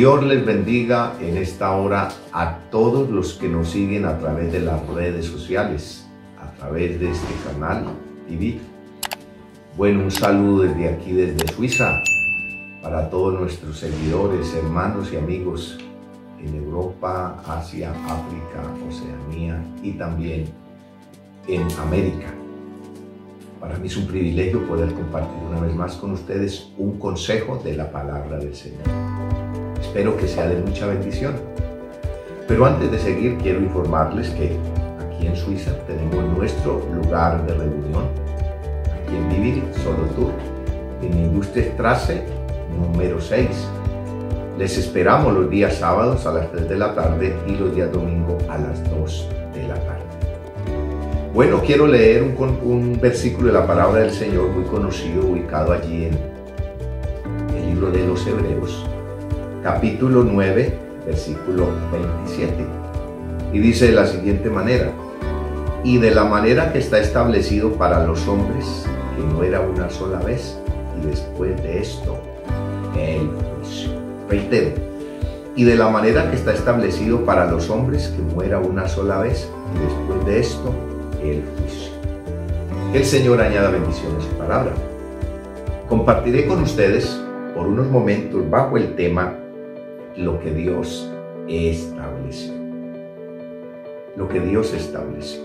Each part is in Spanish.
Dios les bendiga en esta hora a todos los que nos siguen a través de las redes sociales, a través de este canal IVID. Bueno, un saludo desde aquí, desde Suiza, para todos nuestros seguidores, hermanos y amigos en Europa, Asia, África, Oceanía y también en América. Para mí es un privilegio poder compartir una vez más con ustedes un consejo de la palabra del Señor. Espero que sea de mucha bendición. Pero antes de seguir, quiero informarles que aquí en Suiza tenemos nuestro lugar de reunión, aquí en Vivir, Solotur, en Industriestrasse número 6. Les esperamos los días sábados a las 3 de la tarde y los días domingos a las 2 de la tarde. Bueno, quiero leer un versículo de la palabra del Señor muy conocido, ubicado allí en el libro de los Hebreos, capítulo 9, versículo 27. Y dice de la siguiente manera: y de la manera que está establecido para los hombres, que no era una sola vez, y después de esto, el juicio. Reitero, y de la manera que está establecido para los hombres, que no era una sola vez, y después de esto, el juicio. Que el Señor añada bendición a su palabra. Compartiré con ustedes por unos momentos bajo el tema lo que Dios estableció. Lo que Dios estableció.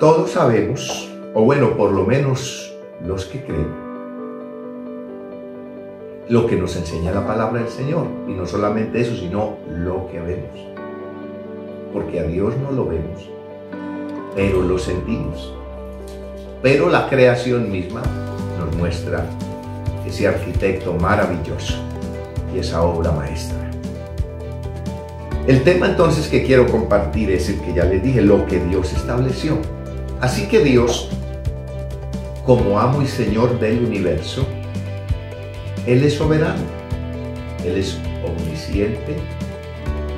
Todos sabemos, o bueno, por lo menos los que creen, lo que nos enseña la palabra del Señor. Y no solamente eso, sino lo que vemos. Porque a Dios no lo vemos, pero lo sentimos. Pero la creación misma nos muestra ese arquitecto maravilloso y esa obra maestra. El tema entonces que quiero compartir es el que ya les dije, lo que Dios estableció. Así que Dios, como amo y Señor del universo, Él es soberano, Él es omnisciente,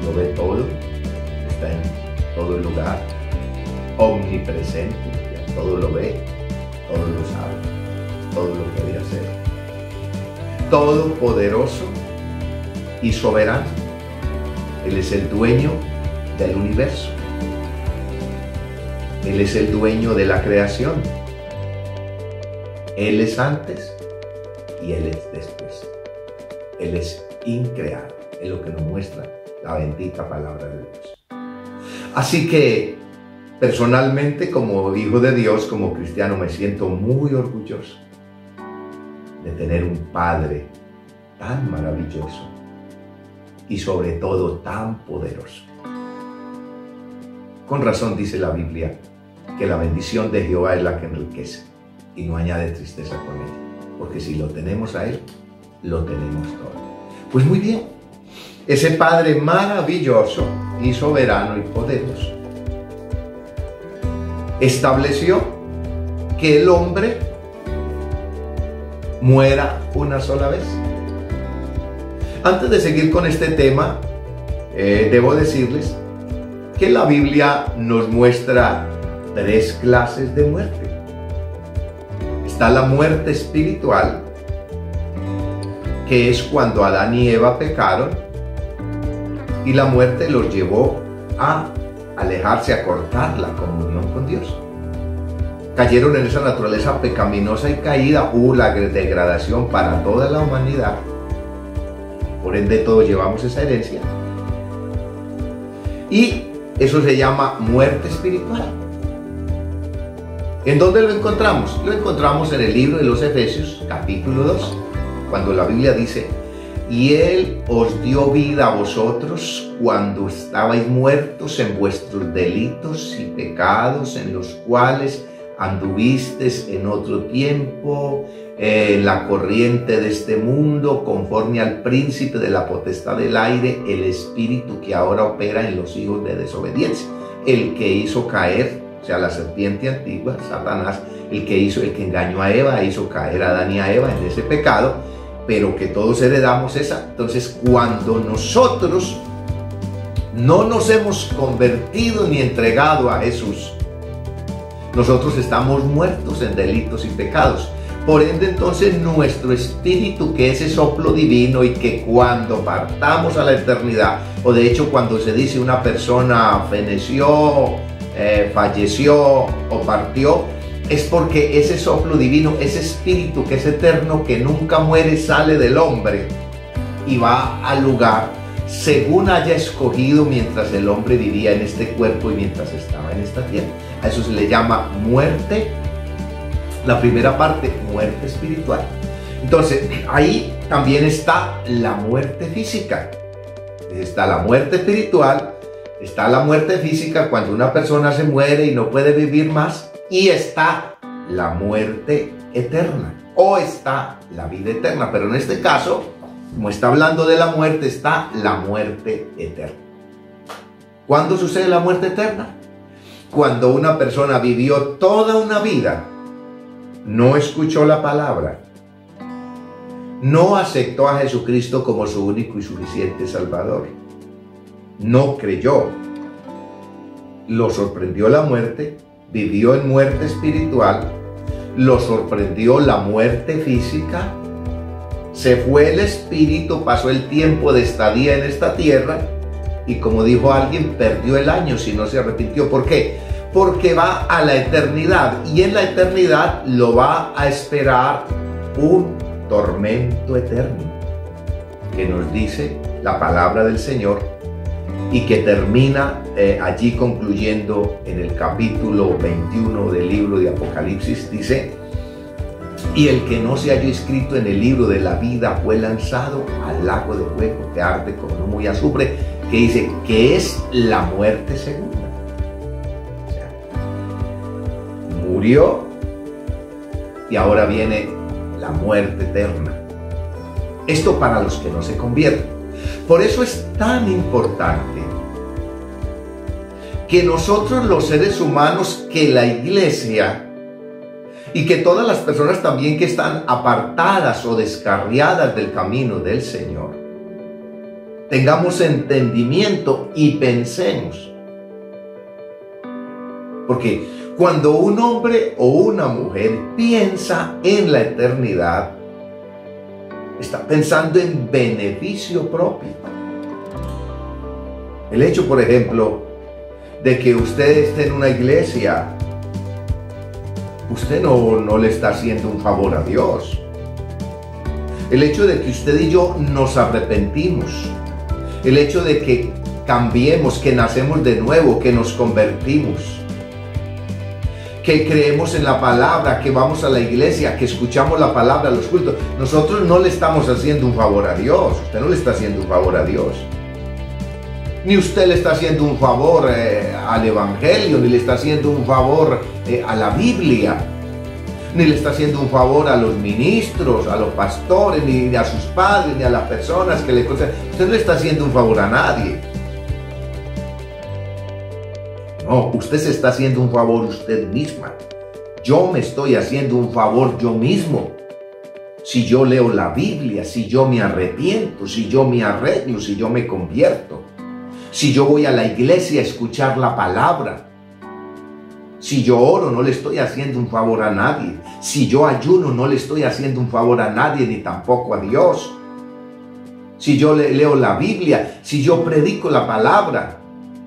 lo ve todo, está en todo lugar, omnipresente, ya todo lo ve, todo lo sabe, todo lo puede hacer, todopoderoso y soberano. Él es el dueño del universo, Él es el dueño de la creación, Él es antes y Él es después, Él es increado, es lo que nos muestra la bendita palabra de Dios. Así que, personalmente, como hijo de Dios, como cristiano, me siento muy orgulloso de tener un Padre tan maravilloso y sobre todo tan poderoso. Con razón dice la Biblia que la bendición de Jehová es la que enriquece y no añade tristeza con ella, porque si lo tenemos a Él, lo tenemos todo. Pues muy bien, ese Padre maravilloso y soberano y poderoso estableció que el hombre muera una sola vez. Antes de seguir con este tema, debo decirles que la Biblia nos muestra tres clases de muerte. Está la muerte espiritual, que es cuando Adán y Eva pecaron y la muerte los llevó a alejarse, a cortar la comunión con Dios. Cayeron en esa naturaleza pecaminosa y caída. Hubo la degradación para toda la humanidad. Por ende, todos llevamos esa herencia. Y eso se llama muerte espiritual. ¿En dónde lo encontramos? Lo encontramos en el libro de los Efesios, capítulo 2, cuando la Biblia dice: y Él os dio vida a vosotros cuando estabais muertos en vuestros delitos y pecados, en los cuales anduvisteis en otro tiempo, en la corriente de este mundo, conforme al príncipe de la potestad del aire, el espíritu que ahora opera en los hijos de desobediencia, el que hizo caer, o sea, la serpiente antigua, Satanás, el que engañó a Eva, hizo caer a Adán y a Eva en ese pecado, pero que todos heredamos esa. Entonces, cuando nosotros no nos hemos convertido ni entregado a Jesús, nosotros estamos muertos en delitos y pecados. Por ende, entonces, nuestro espíritu, que es ese soplo divino, y que cuando partamos a la eternidad, o de hecho cuando se dice una persona feneció, falleció o partió, es porque ese soplo divino, ese espíritu que es eterno, que nunca muere, sale del hombre y va al lugar según haya escogido mientras el hombre vivía en este cuerpo y mientras estaba en esta tierra. A eso se le llama muerte. La primera parte, muerte espiritual. Entonces, ahí también está la muerte física. Está la muerte espiritual, está la muerte física cuando una persona se muere y no puede vivir más, y está la muerte eterna, o está la vida eterna. Pero en este caso, como está hablando de la muerte, está la muerte eterna. ¿Cuándo sucede la muerte eterna? Cuando una persona vivió toda una vida, no escuchó la palabra, no aceptó a Jesucristo como su único y suficiente Salvador, no creyó, lo sorprendió la muerte, vivió en muerte espiritual, lo sorprendió la muerte física, se fue el espíritu, pasó el tiempo de estadía en esta tierra y, como dijo alguien, perdió el año si no se arrepintió. ¿Por qué? Porque va a la eternidad, y en la eternidad lo va a esperar un tormento eterno, que nos dice la palabra del Señor, y que termina allí concluyendo en el capítulo 21 del libro de Apocalipsis. Dice: y el que no se halló inscrito en el libro de la vida fue lanzado al lago de fuego que arde como no muy azufre, que dice que es la muerte segunda. Murió y ahora viene la muerte eterna. Esto para los que no se convierten. Por eso es tan importante que nosotros, los seres humanos, que la iglesia y que todas las personas también que están apartadas o descarriadas del camino del Señor, tengamos entendimiento y pensemos. Porque cuando un hombre o una mujer piensa en la eternidad, está pensando en beneficio propio. El hecho, por ejemplo, de que usted esté en una iglesia, usted no le está haciendo un favor a Dios. El hecho de que usted y yo nos arrepentimos, el hecho de que cambiemos, que nacemos de nuevo, que nos convertimos, que creemos en la palabra, que vamos a la iglesia, que escuchamos la palabra, los cultos. Nosotros no le estamos haciendo un favor a Dios. Usted no le está haciendo un favor a Dios. Ni usted le está haciendo un favor al Evangelio, ni le está haciendo un favor a la Biblia, ni le está haciendo un favor a los ministros, a los pastores, ni a sus padres, ni a las personas que le conocen. Usted no le está haciendo un favor a nadie. No, usted se está haciendo un favor usted misma. Yo me estoy haciendo un favor yo mismo. Si yo leo la Biblia, si yo me arrepiento, si yo me arreglo, si yo me convierto, si yo voy a la iglesia a escuchar la palabra, si yo oro, no le estoy haciendo un favor a nadie. Si yo ayuno, no le estoy haciendo un favor a nadie, ni tampoco a Dios. Si yo leo la Biblia, si yo predico la palabra,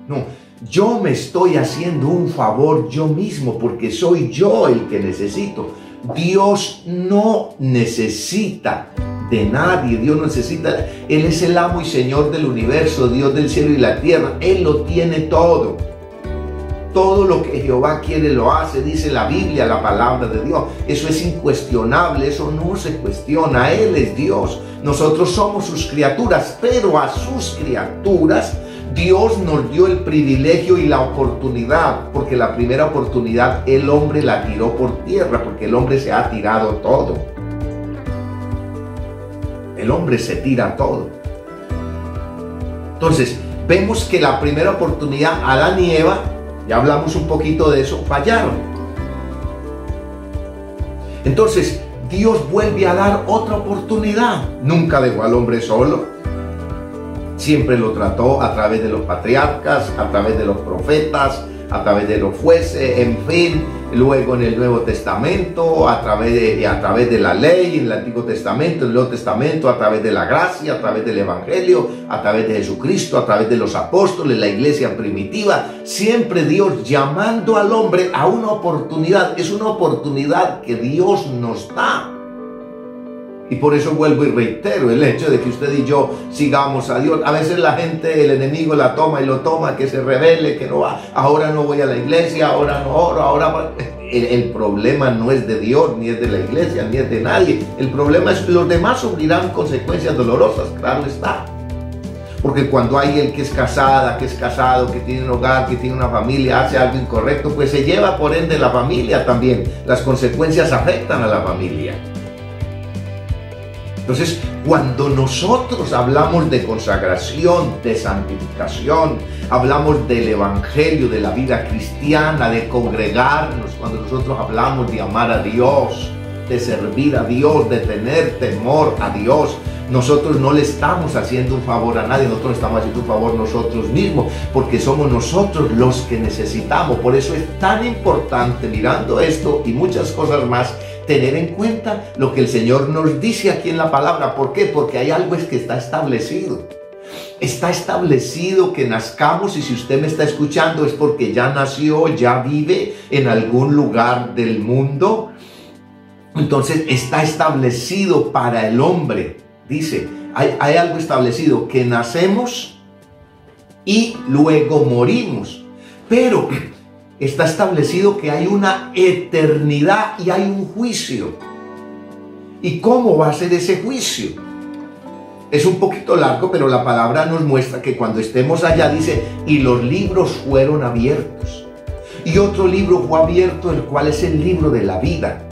no. Yo me estoy haciendo un favor yo mismo, porque soy yo el que necesito. Dios no necesita de nadie. Dios no necesita. Él es el amo y Señor del universo, Dios del cielo y la tierra. Él lo tiene todo. Todo lo que Jehová quiere lo hace, dice la Biblia, la palabra de Dios. Eso es incuestionable, eso no se cuestiona. Él es Dios. Nosotros somos sus criaturas, pero a sus criaturas Dios nos dio el privilegio y la oportunidad, porque la primera oportunidad el hombre la tiró por tierra, porque el hombre se ha tirado todo. El hombre se tira todo. Entonces, vemos que la primera oportunidad, Adán y Eva, ya hablamos un poquito de eso, fallaron. Entonces, Dios vuelve a dar otra oportunidad. Nunca dejó al hombre solo. Siempre lo trató a través de los patriarcas, a través de los profetas, a través de los jueces, en fin, luego en el Nuevo Testamento, a través de la ley, en el Antiguo Testamento, en el Nuevo Testamento, a través de la gracia, a través del Evangelio, a través de Jesucristo, a través de los apóstoles, la iglesia primitiva, siempre Dios llamando al hombre a una oportunidad. Es una oportunidad que Dios nos da. Y por eso vuelvo y reitero el hecho de que usted y yo sigamos a Dios. A veces la gente, el enemigo la toma y lo toma, que se rebele, que no va, ahora no voy a la iglesia, ahora no oro, ahora... El problema no es de Dios, ni es de la iglesia, ni es de nadie. El problema es que los demás sufrirán consecuencias dolorosas, claro está. Porque cuando hay el que es casada, que es casado, que tiene un hogar, que tiene una familia, hace algo incorrecto, pues se lleva por ende la familia también. Las consecuencias afectan a la familia. Entonces, cuando nosotros hablamos de consagración, de santificación, hablamos del evangelio, de la vida cristiana, de congregarnos, cuando nosotros hablamos de amar a Dios, de servir a Dios, de tener temor a Dios, nosotros no le estamos haciendo un favor a nadie, nosotros estamos haciendo un favor nosotros mismos, porque somos nosotros los que necesitamos. Por eso es tan importante, mirando esto y muchas cosas más, tener en cuenta lo que el Señor nos dice aquí en la palabra. ¿Por qué? Porque hay algo que está establecido. Está establecido que nazcamos, y si usted me está escuchando es porque ya nació, ya vive en algún lugar del mundo. Entonces está establecido para el hombre. Dice, hay algo establecido, que nacemos y luego morimos. Pero está establecido que hay una eternidad y hay un juicio. ¿Y cómo va a ser ese juicio? Es un poquito largo, pero la palabra nos muestra que cuando estemos allá, dice, y los libros fueron abiertos. Y otro libro fue abierto, el cual es el libro de la vida.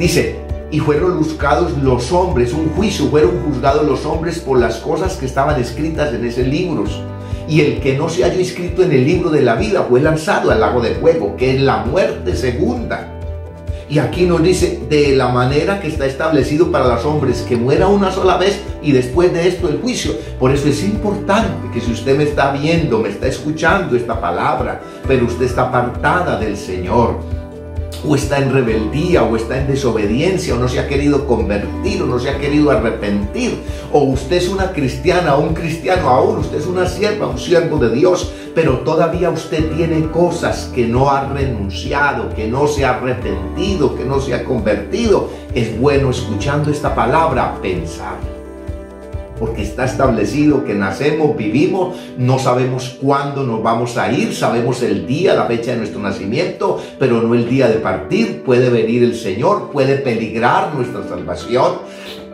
Dice, y fueron juzgados los hombres, un juicio, fueron juzgados los hombres por las cosas que estaban escritas en ese libro. Y el que no se haya inscrito en el libro de la vida fue lanzado al lago de fuego, que es la muerte segunda. Y aquí nos dice, de la manera que está establecido para los hombres, que muera una sola vez y después de esto el juicio. Por eso es importante que si usted me está viendo, me está escuchando esta palabra, pero usted está apartada del Señor, o está en rebeldía, o está en desobediencia, o no se ha querido convertir, o no se ha querido arrepentir, o usted es una cristiana, o un cristiano aún, usted es una sierva, un siervo de Dios, pero todavía usted tiene cosas que no ha renunciado, que no se ha arrepentido, que no se ha convertido, es bueno, escuchando esta palabra, pensar. Porque está establecido que nacemos, vivimos, no sabemos cuándo nos vamos a ir, sabemos el día, la fecha de nuestro nacimiento, pero no el día de partir. Puede venir el Señor, puede peligrar nuestra salvación.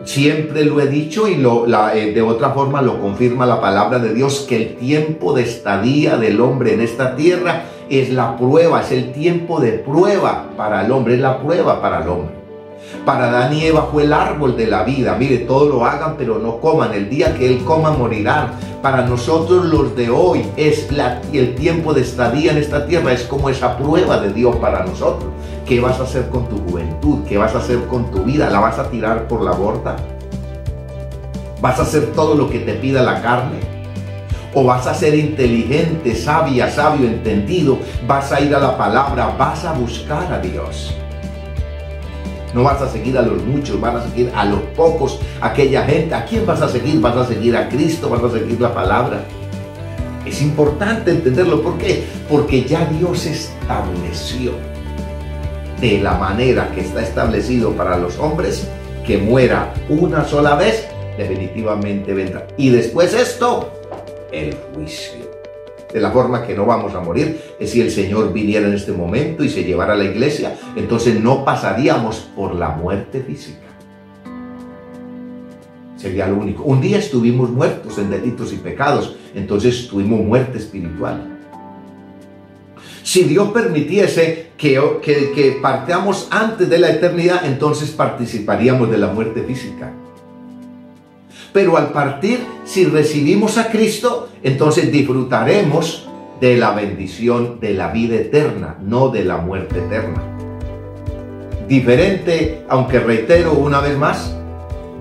Siempre lo he dicho y de otra forma lo confirma la palabra de Dios, que el tiempo de estadía del hombre en esta tierra es la prueba, es el tiempo de prueba para el hombre, es la prueba para el hombre. Para Adán y Eva fue el árbol de la vida. Mire, todo lo hagan, pero no coman. El día que él coma, morirán. Para nosotros los de hoy, es el tiempo de estadía en esta tierra. Es como esa prueba de Dios para nosotros. ¿Qué vas a hacer con tu juventud? ¿Qué vas a hacer con tu vida? ¿La vas a tirar por la borda? ¿Vas a hacer todo lo que te pida la carne? ¿O vas a ser inteligente, sabia, sabio, entendido? ¿Vas a ir a la palabra? ¿Vas a buscar a Dios? No vas a seguir a los muchos, vas a seguir a los pocos, a aquella gente. ¿A quién vas a seguir? Vas a seguir a Cristo, vas a seguir la palabra. Es importante entenderlo. ¿Por qué? Porque ya Dios estableció, de la manera que está establecido para los hombres, que muera una sola vez, definitivamente vendrá. Y después esto, el juicio. De la forma que no vamos a morir, es si el Señor viniera en este momento y se llevara a la iglesia, entonces no pasaríamos por la muerte física. Sería lo único. Un día estuvimos muertos en delitos y pecados, entonces tuvimos muerte espiritual. Si Dios permitiese que partamos antes de la eternidad, entonces participaríamos de la muerte física. Pero al partir, si recibimos a Cristo, entonces disfrutaremos de la bendición de la vida eterna, no de la muerte eterna. Diferente, aunque reitero una vez más,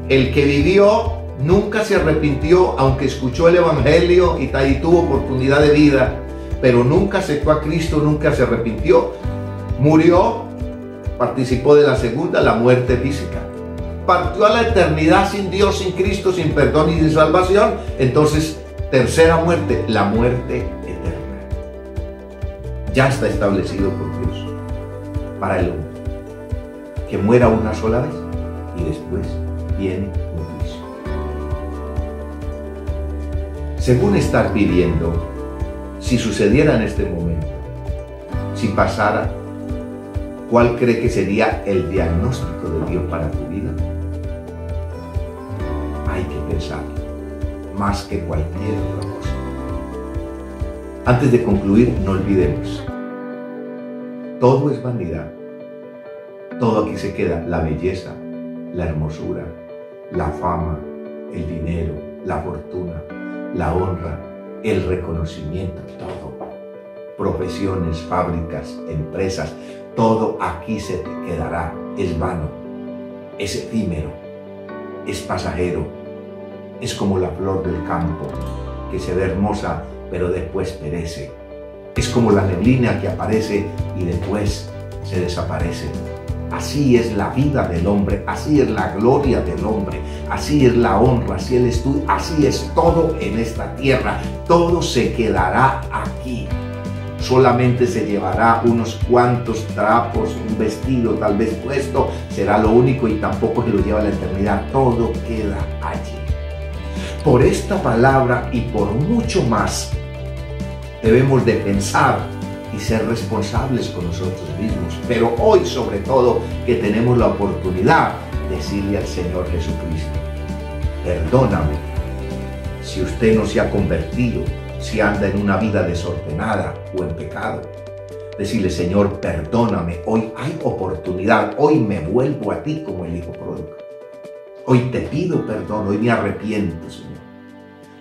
el que vivió nunca se arrepintió, aunque escuchó el evangelio y tuvo oportunidad de vida, pero nunca aceptó a Cristo, nunca se arrepintió, murió, participó de la segunda, la muerte física. Partió a la eternidad sin Dios, sin Cristo, sin perdón y sin salvación. Entonces, tercera muerte, la muerte eterna. Ya está establecido por Dios para el hombre, que muera una sola vez y después viene un juicio. Según estás viviendo, si sucediera en este momento, si pasara, ¿cuál cree que sería el diagnóstico de Dios para tu vida? Hay que pensar más que cualquier otra cosa. Antes de concluir, no olvidemos. Todo es vanidad. Todo aquí se queda. La belleza, la hermosura, la fama, el dinero, la fortuna, la honra, el reconocimiento, todo. Profesiones, fábricas, empresas, todo aquí se te quedará, es vano, es efímero, es pasajero, es como la flor del campo, que se ve hermosa, pero después perece. Es como la neblina que aparece y después se desaparece. Así es la vida del hombre, así es la gloria del hombre, así es la honra, así es tú, así es todo en esta tierra, todo se quedará aquí. Solamente se llevará unos cuantos trapos, un vestido tal vez puesto, será lo único y tampoco se lo lleva a la eternidad. Todo queda allí. Por esta palabra y por mucho más, debemos de pensar y ser responsables con nosotros mismos. Pero hoy, sobre todo, que tenemos la oportunidad de decirle al Señor Jesucristo, perdóname si usted no se ha convertido, si anda en una vida desordenada o en pecado. Decirle, Señor, perdóname, hoy hay oportunidad, hoy me vuelvo a ti como el hijo pródigo. Hoy te pido perdón, hoy me arrepiento, Señor.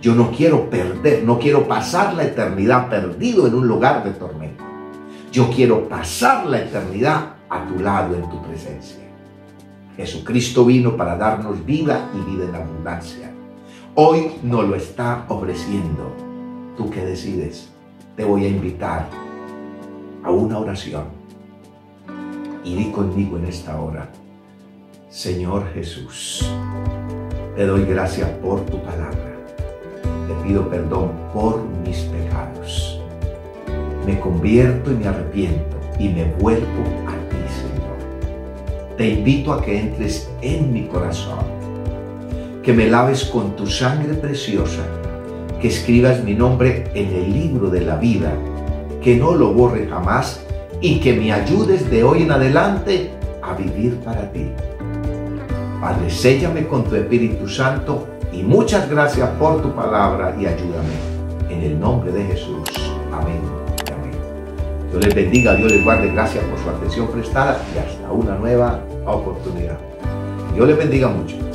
Yo no quiero perder, no quiero pasar la eternidad perdido en un lugar de tormento. Yo quiero pasar la eternidad a tu lado, en tu presencia. Jesucristo vino para darnos vida y vida en abundancia. Hoy nos lo está ofreciendo. Tú que decides, te voy a invitar a una oración y di conmigo en esta hora, Señor Jesús, te doy gracias por tu palabra, te pido perdón por mis pecados, me convierto y me arrepiento y me vuelvo a ti, Señor. Te invito a que entres en mi corazón, que me laves con tu sangre preciosa, que escribas mi nombre en el libro de la vida, que no lo borre jamás y que me ayudes de hoy en adelante a vivir para ti. Padre, séllame con tu Espíritu Santo y muchas gracias por tu palabra y ayúdame. En el nombre de Jesús. Amén. Amén. Dios les bendiga, Dios les guarde. Gracias por su atención prestada y hasta una nueva oportunidad. Dios les bendiga mucho.